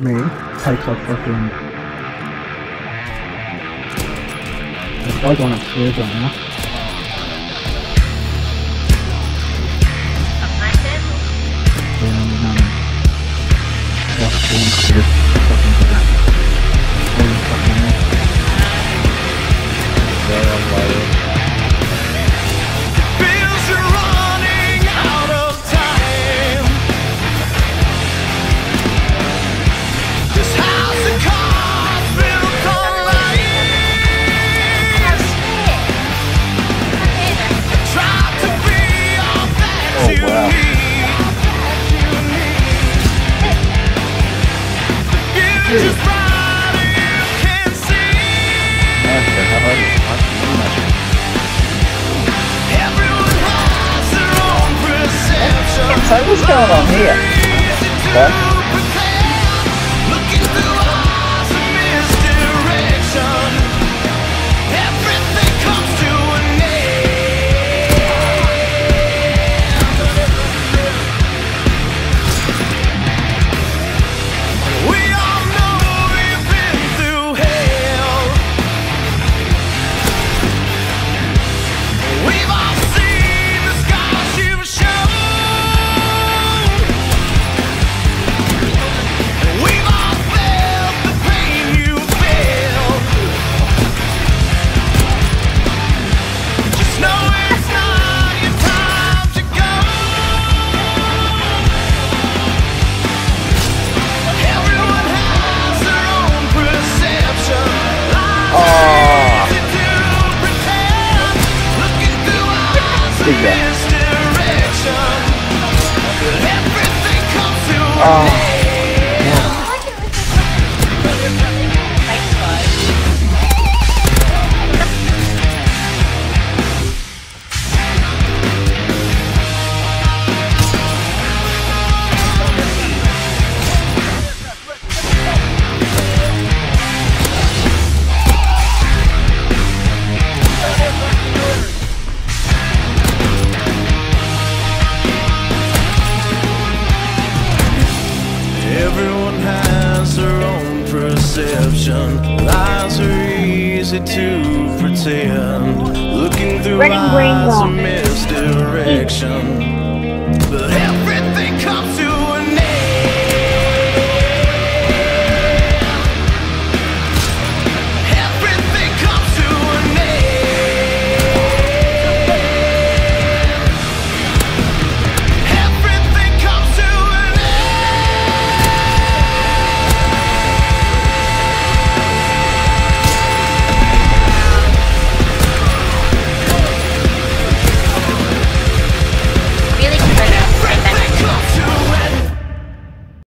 many types of fucking... There's a bug on upstairs right now. And, so what's going on here? What? Lies are easy to pretend, looking through eyes of misdirection, but